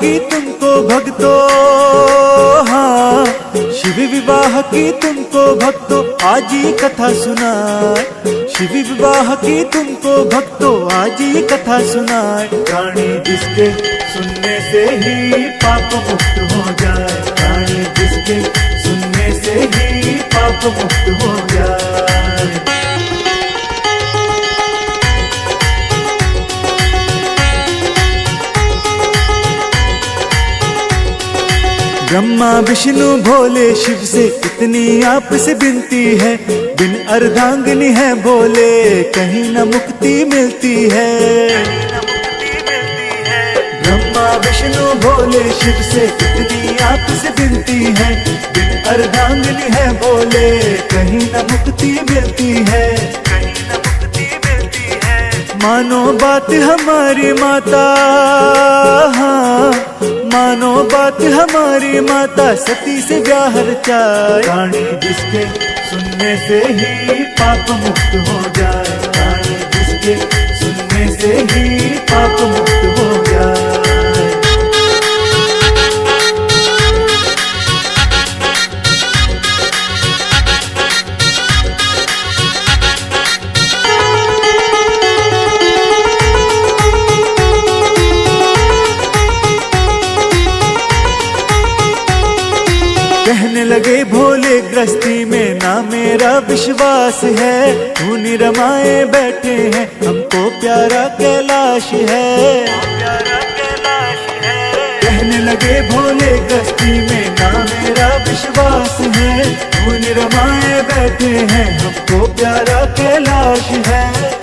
की तुमको भक्तो, हाँ शिव विवाह की तुमको भक्तो आज ही कथा सुनाए। शिव विवाह की तुमको भक्तो आज ही कथा सुनाए। प्राणी जिसके सुनने से ही पाप मुक्त हो जाए, प्राणी जिसके सुनने से ही पाप मुक्त हो जाए। ब्रह्मा विष्णु भोले शिव से इतनी आपसे विनती है, बिन अर्धांगिनी है बोले कहीं न मुक्ति मिलती है। ब्रह्मा विष्णु भोले शिव से इतनी आपसे विनती है, बिन अर्धांगिनी है बोले कहीं न मुक्ति मिलती है। मानो बात हमारी माता, हाँ मानो बात हमारी माता सती से ब्याह रचाए। प्राणी जिसके सुनने से ही पाप मुक्त हो जाए, प्राणी जिसके सुनने से ही पाप मुक्त हो जाए। लगे भोले गृहस्थी में ना मेरा विश्वास है, धून रमाए बैठे हैं हमको प्यारा कैलाश है। कहने लगे भोले गृहस्थी में ना मेरा विश्वास है, धून रमाए बैठे हैं हमको प्यारा कैलाश है।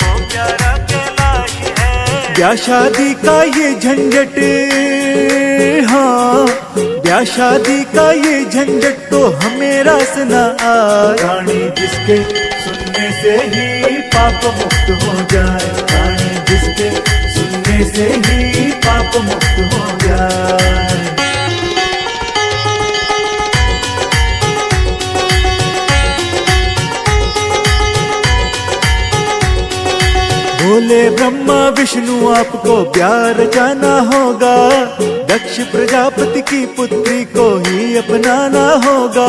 ब्याह शादी का ये झंझट, हाँ ब्याह शादी का ये झंझट तो हमें रास ना आए। प्राणी जिसके सुनने से ही पाप मुक्त हो जाए, प्राणी जिसके सुनने से ही पाप मुक्त हो जाए। बोले ब्रह्मा विष्णु आपको प्यार जाना होगा, दक्ष प्रजापति की पुत्री को ही अपनाना होगा।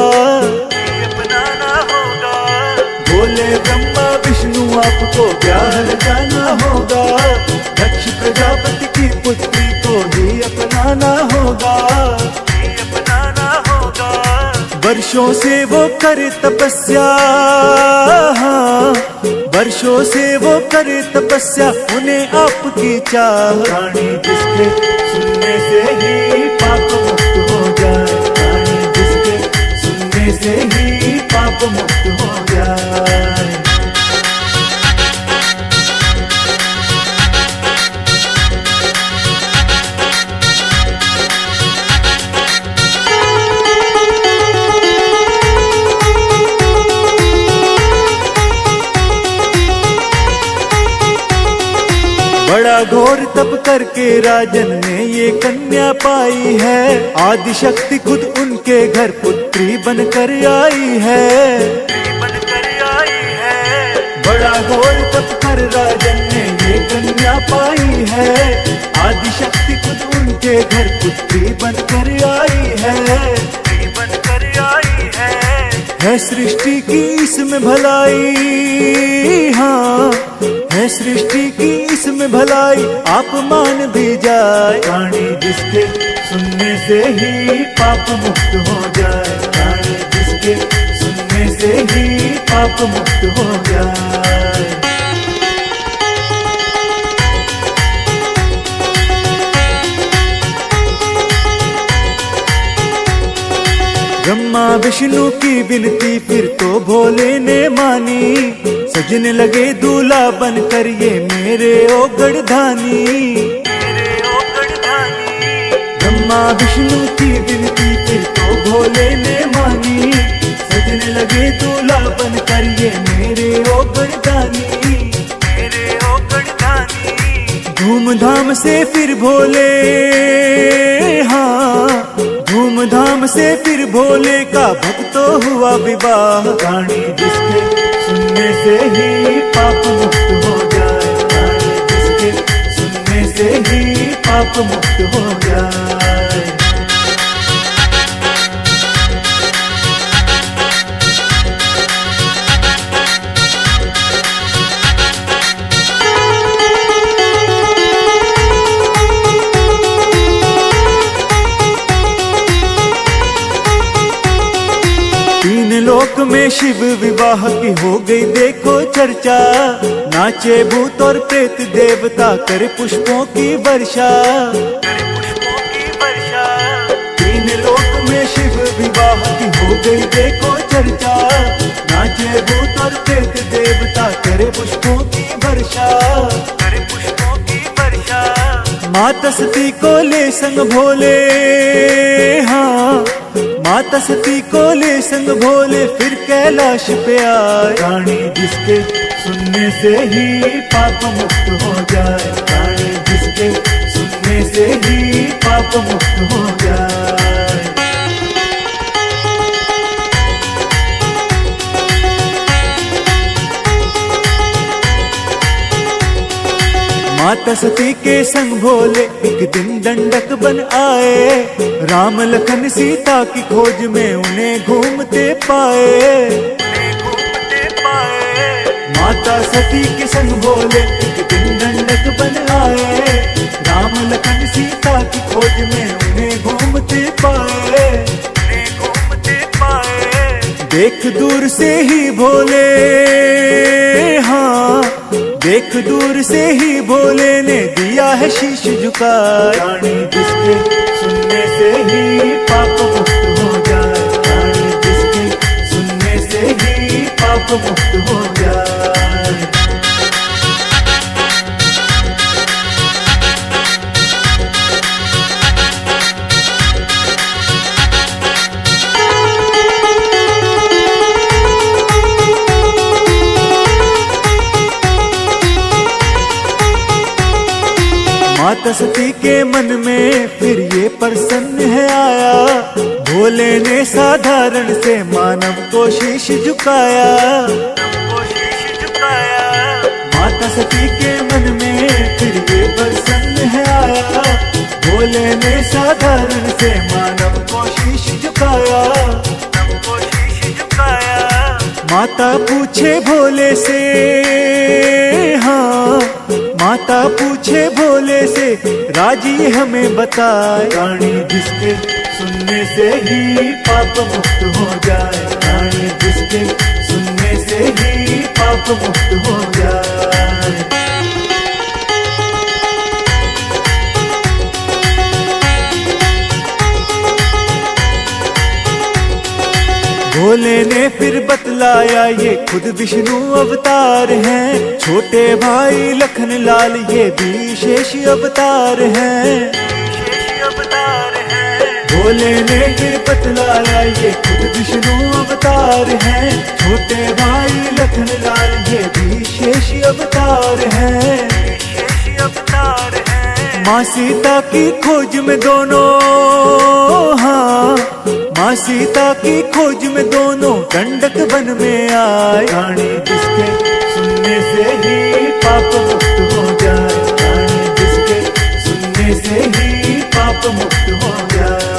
बोले ब्रह्मा विष्णु आपको प्यार जाना होगा, दक्ष प्रजापति की पुत्री को ही अपनाना होगा। वर्षों से वो करे तपस्या, हाँ वर्षों से वो करे तपस्या उन्हें आपकी चाह। प्राणी जिसके सुनने से ही पाप मुक्त हो जाए, प्राणी जिसके सुनने से ही पाप मुक्त हो जाए। बड़ा घोर तप करके राजन ने ये कन्या पाई है, आदिशक्ति खुद उनके घर पुत्री बनकर आई है। बड़ा घोर तप कर राजन ने ये कन्या पाई है, आदिशक्ति खुद उनके घर पुत्री बनकर आई है। है सृष्टि की इसमें भलाई, हाँ है सृष्टि की इसमें भलाई आप मान भी जाए। प्राणी जिसके सुनने से ही पाप मुक्त हो जाए, प्राणी जिसके सुनने से ही पाप मुक्त हो जाए। ब्रह्मा विष्णु की विनती फिर तो भोले ने मानी, सजने लगे दूल्हा बनकर ये मेरे ओगड़ धानी। ब्रह्मा विष्णु की विनती फिर तो भोले ने मानी, सजने लगे दूल्हा बनकर ये मेरे ओगड़ धानी। धूमधाम से फिर भोले, हाँ धूमधाम से फिर भोले का भक्तो हुआ विवाह। प्राणी जिसके सुनने से ही पाप मुक्त हो जाए, प्राणी जिसके सुनने से ही पाप मुक्त हो जाए। हुए शिव विवाह की हो गई देखो चर्चा, नाचे भूत और प्रेत देवता करे पुष्पों की वर्षा। तीन लोक में शिव विवाह की हो गई देखो चर्चा, नाचे भूत और प्रेत देवता करे पुष्पों की वर्षा। माता सती को ले संग भोले, हाँ माता सती को ले संग भोले, फिर कैलाश पे आए। रानी जिसके सुनने से ही पाप मुक्त हो जाए, रानी जिसके सुनने से ही पाप मुक्त हो जाए। माता सती के संग भोले एक दिन दंडक बन आए, राम लखन सीता की खोज में उन्हें घूमते पाए। माता सती के संग भोले एक दिन दंडक बन आए, राम लखन सीता की खोज में उन्हें घूमते पाए। देख दूर से ही भोले, हाँ देख दूर से ही भोले ने दिया है शीश झुकाए। रानी जिसके सुनने से ही पाप मुक्त हो जाए, रानी जिसके सुनने से ही पाप मुक्त हो जाए। माता सती के मन में फिर ये प्रसन्न है आया, भोले ने साधारण से मानव को शीश झुकाया। माता सती के मन में फिर ये प्रसन्न है आया, भोले ने साधारण से मानव को शीश झुकाया। माता पूछे भोले से, हाँ माता पूछे भोले से, राजी हमें बताए। रानी जिसके सुनने से ही पाप मुक्त हो जाए, रानी जिसके सुनने से ही पाप मुक्त हो जाए। भोले ने फिर बतलाया ये खुद विष्णु अवतार हैं, छोटे भाई लखन लाल ये भी शेष अवतार हैं। भोले ने फिर बतलाया ये खुद विष्णु अवतार हैं, छोटे भाई लखन लाल ये भी शेष अवतार हैं। माँ सीता की खोज में दोनों, हाँ माँ सीता की खोज में दोनों दंडक वन में आए। रानी जिसके सुनने से ही पाप मुक्त हो जाए, रानी जिसके सुनने से ही पाप मुक्त हो जाए।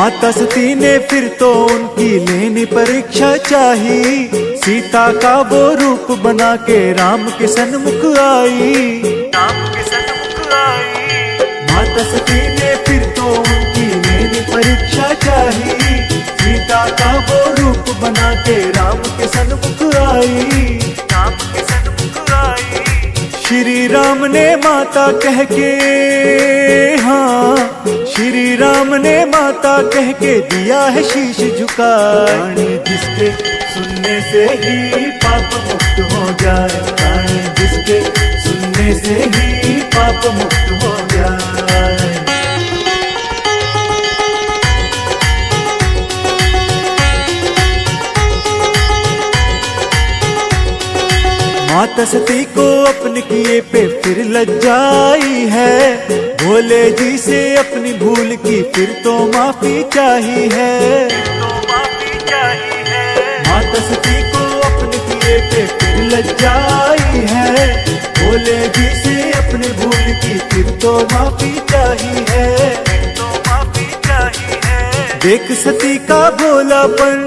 माता सती ने फिर तो उनकी लेनी परीक्षा चाही, सीता का वो रूप बना के राम के सन्मुख आई। माता सती ने फिर तो उनकी लेनी परीक्षा चाही, सीता का वो रूप बना के राम के सन्मुख आई। श्री राम ने माता कह के, हाँ श्री राम ने माता कह के दिया है शीश झुकाए। रानी जिसके सुनने से ही पाप मुक्त हो जाए, रानी जिसके सुनने से ही पाप मुक्त हो जाए। माता सती को अपने किए पे फिर लज्जाई है, भोले जी से अपनी भूल की फिर तो माफी चाहिए है। माता सती को अपने किए पे फिर लज्जाई है, भोले जी से अपनी भूल की फिर तो माफी चाहिए है। देख सती का भोलापन,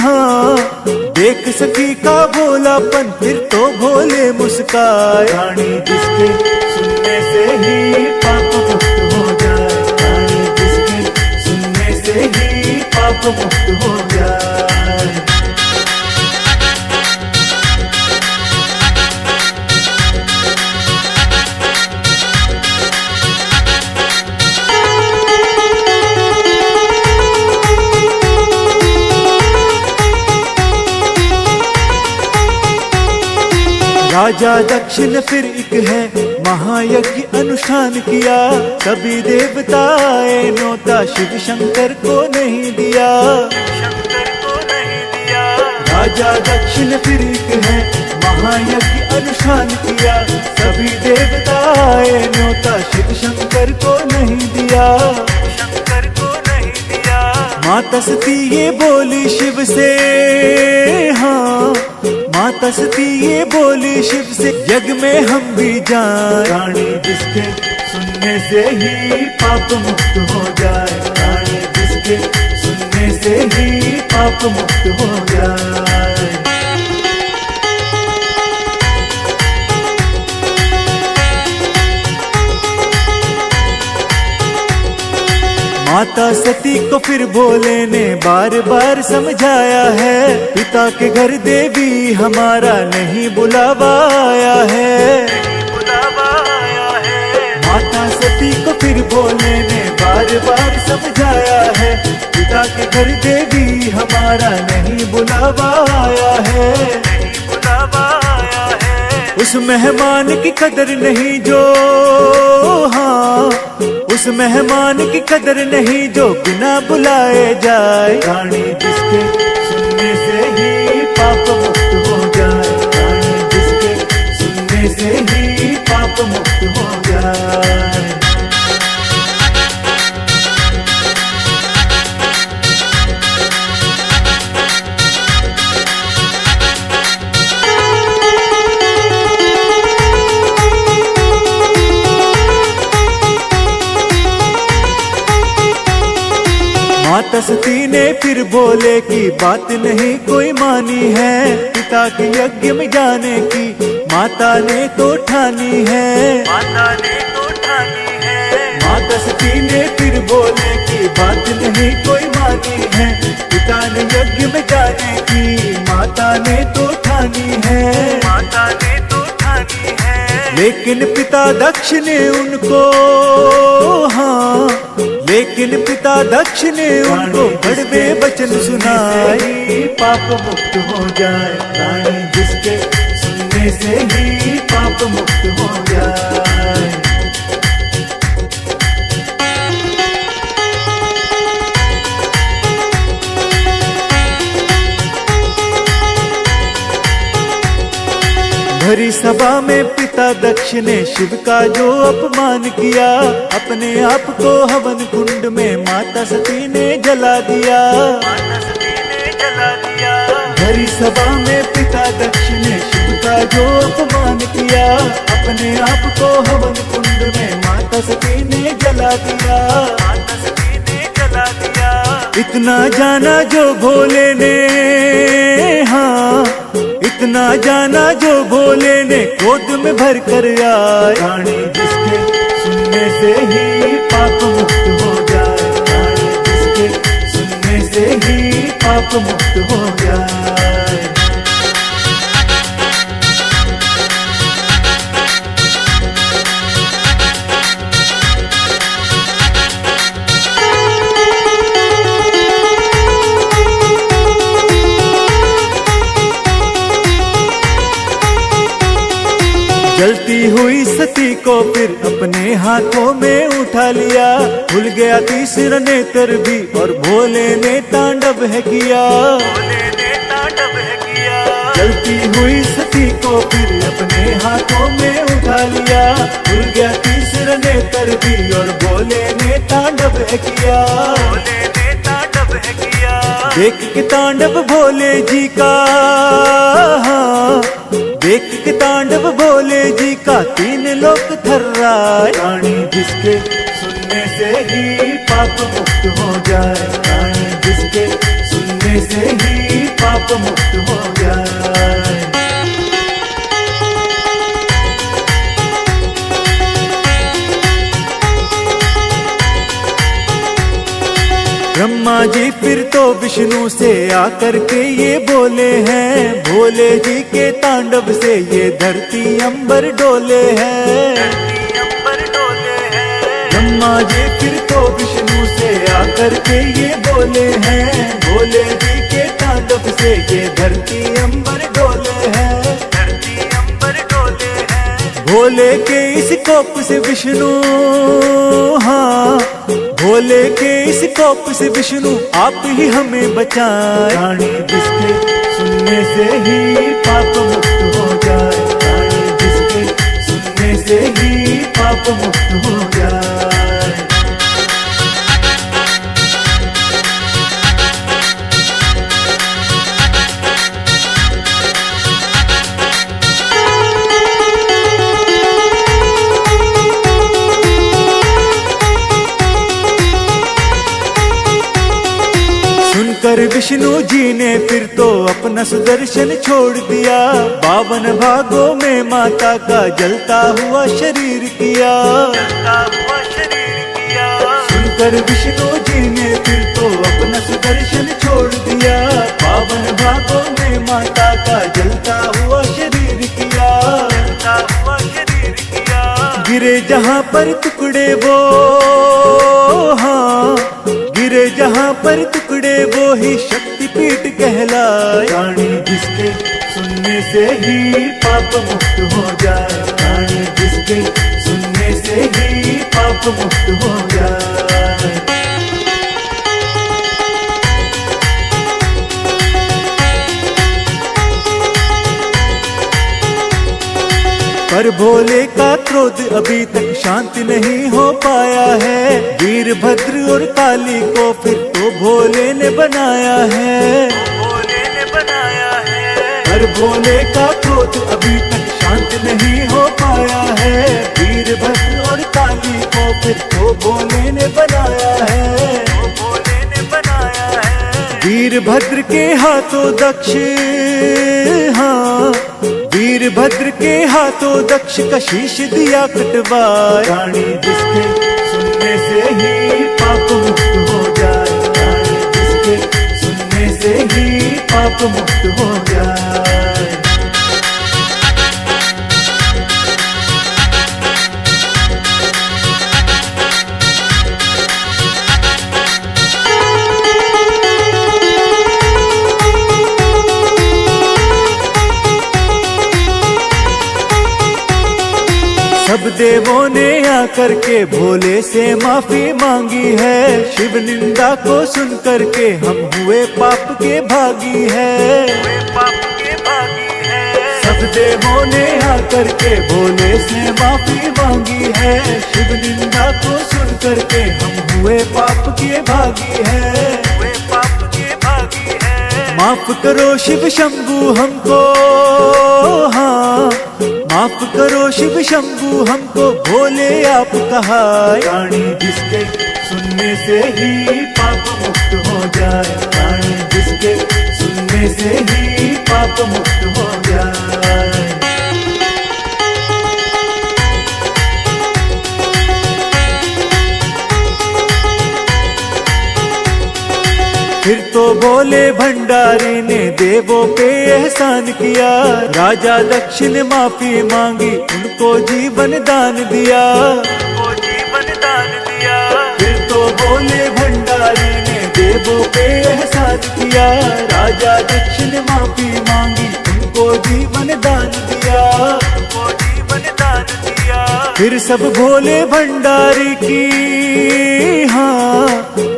हाँ देख सती का भोलापन, फिर तो भोले मुस्काए। रानी जिसके सुनने से ही पाप मुक्त हो जाए, रानी जिसके सुनने से ही पाप मुक्त हो जाए। राजा दक्षिण फिर एक है, महायज्ञ अनुष्ठान किया, सभी देवताए नोता शिव शंकर को नहीं दिया, शंकर को नहीं दिया। राजा दक्षिण फिर एक है, महायज्ञ अनुष्ठान किया, सभी देवताए नोता शिव शंकर को नहीं दिया, शंकर को नहीं दिया। माता सती ये बोली शिव से, हाँ माता सती ये बोली शिव से, यज्ञ में हम भी जाए। रानी जिसके सुनने से ही पाप मुक्त हो जाए, रानी जिसके सुनने से ही पाप मुक्त हो जाए। माता सती को फिर भोले ने बार बार समझाया है, पिता के घर देवी हमारा नहीं बुलावाया है, बुलावाया है। माता सती को फिर भोले ने बार बार समझाया है, पिता के घर देवी हमारा नहीं बुलावाया है, बुलावाया है। उस मेहमान की कदर नहीं जो, हाँ उस मेहमान की कदर नहीं जो बिना बुलाए जाए। रानी जिसके सुनने से ही पाप मुक्त हो जाए, रानी जिसके सुनने से ही पाप मुक्त हो जाए। माता सती ने फिर भोले की बात नहीं कोई मानी है, पिता के यज्ञ में जाने की माता ने तो ठानी है, माता ने तो ठानी है। माता सती ने फिर भोले की बात नहीं कोई मानी है, पिता ने यज्ञ में जाने की माता ने तो ठानी है, माता ने तो ठानी है। लेकिन पिता दक्ष ने उनको, हाँ लेकिन पिता दक्ष ने उनको बड़े वचन सुनाए। पाप मुक्त हो जाए, रानी जिसके सुनने से ही पाप मुक्त हो जाए। भरी सभा में पिता दक्ष ने शिव का जो अपमान किया, अपने आप को हवन कुंड में माता सती ने जला दिया, माता सती ने जला दिया। भरी सभा में पिता दक्ष ने शिव का जो अपमान किया, अपने आप को हवन कुंड में माता सती ने जला दिया, माता सती ने जला दिया। इतना जाना जो भोले ने, हाँ इतना जाना जो भोले ने, गोद में भर कर आए। रानी जिसके सुनने से ही पाप मुक्त हो जाए, रानी जिसके सुनने से ही पाप मुक्त हो जाए। जलती हुई सती को फिर अपने हाथों में उठा लिया, भूल गया तीसरा नेत्र भी और भोले ने तांडव है किया, भोले ने तांडव है किया। जलती हुई सती को फिर अपने हाथों में उठा लिया, भूल गया तीसरा नेत्र भी और भोले ने तांडव है किया, भोले ने तांडव है किया। देख के तांडव भोले जी का, हाँ देख के तांडव भोले जी का, तीन लोक थर्राए। रानी जिसके सुनने सुनने से ही पाप मुक्त हो जाए, वाणी जिसके सुनने से ही पाप मुक्त हो जाए। ब्रह्मा जी फिर तो विष्णु से आकर के ये बोले हैं, भोले जी के तांडव से ये धरती अंबर डोले हैं। ब्रह्मा जी फिर तो विष्णु से आकर के ये बोले हैं, भोले जी के तांडव से ये धरती अंबर डोले हैं। भोले के इस कोप से विष्णु, हाँ भोले के इस कोप से विष्णु आप ही हमें बचाए, वाणी जिसके सुनने से ही पाप मुक्त हो जाए, वाणी जिसके सुनने से ही पाप मुक्त हो जाए। कर विष्णु जी ने फिर तो अपना सुदर्शन छोड़ दिया, 52 भागों में माता का जलता हुआ शरीर किया। सुनकर विष्णु जी ने फिर तो अपना सुदर्शन छोड़ दिया, 52 भागों में माता का जलता हुआ शरीर किया। गिरे जहाँ पर टुकड़े वो, हाँ गिरे जहाँ पर टुकड़े वो ही शक्तिपीठ कहलाए, वाणी जिसके सुनने से ही पाप मुक्त हो जाए, वाणी जिसके सुनने से ही पाप मुक्त हो जाए। पर भोले का क्रोध अभी तक शांत नहीं हो पाया है, वीरभद्र और काली को फिर तो भोले ने बनाया है। पर भोले का क्रोध अभी तक शांत नहीं हो पाया है, वीरभद्र और काली को फिर तो भोले ने बनाया है। वीरभद्र के हाथों दक्ष, हाँ वीरभद्र के हाथों दक्ष का शीश दिया कटवाए, वाणी जिसके सुनने से ही पाप मुक्त हो जाए, वाणी जिसके सुनने से ही पाप मुक्त हो जाए। सब देवों ने आकर के भोले से माफी मांगी है, शिव निंदा को सुन करके हम हुए पाप के भागी है। सब देवों ने आकर के भोले से माफी मांगी है, शिव निंदा को सुन करके हम हुए पाप के भागी है। माफ करो शिव शंभू हमको, हाँ माफ करो शिव शंभू हमको भोले आप कहा, वाणी जिसके सुनने से ही पाप मुक्त हो जाए, वाणी जिसके सुनने से ही पाप मुक्त हो जाए। फिर तो भोले भंडारी ने देवों पे एहसान किया, राजा दक्ष ने माफी मांगी उनको जीवन दान दिया। फिर तो भोले भंडारी ने देवों पे एहसान किया, राजा दक्ष ने माफी मांगी उनको जीवन दान दिया। फिर सब भोले भंडारी की, हाँ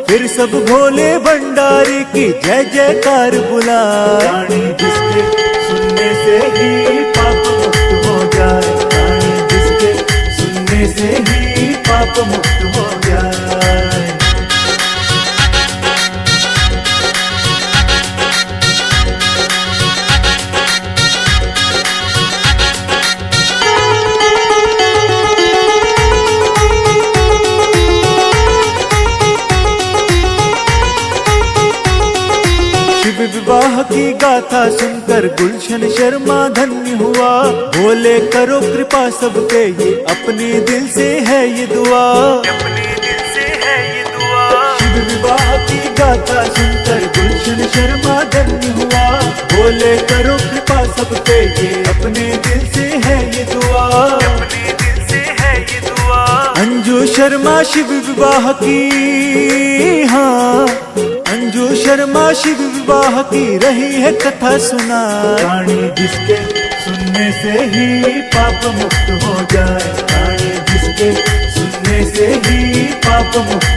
फिर सब भोले भंडारी की जय जयकार बुलाए, वाणी जिसके सुनने से ही पाप मुक्त हो जाए, वाणी जिसके सुनने से ही पाप मुक्त हो जाए। शिव विवाह की गाथा सुनकर गुलशन शर्मा धन्य हुआ। बोले करो कृपा सब पे, ये अपने दिल से है ये दुआ, अपने दिल से है ये दुआ। शिव विवाह की गाथा सुनकर गुलशन शर्मा धन्य हुआ। बोले करो कृपा सब पे, ये अपने दिल से है ये दुआ, अपने दिल से है ये दुआ। अंजू शर्मा शिव विवाह की, हाँ अंजू शर्मा शिव विवाह की रही है कथा सुना। वाणी जिसके सुनने से ही पाप मुक्त हो जाए, वाणी जिसके सुनने से ही पाप मुक्त